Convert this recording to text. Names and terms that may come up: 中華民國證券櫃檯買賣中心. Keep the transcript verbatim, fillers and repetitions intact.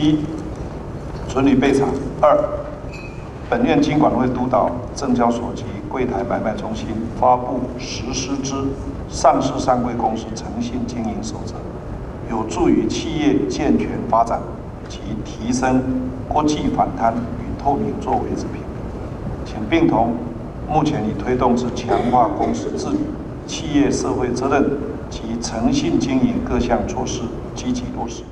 第一，纯理备查；二，本院经管会督导证交所及柜台买卖中心发布实施之上市上柜公司诚信经营守则，有助于企业健全发展及提升国际反贪与透明作为之平衡，请并同目前已推动之强化公司治理、企业社会责任及诚信经营各项措施积极落实。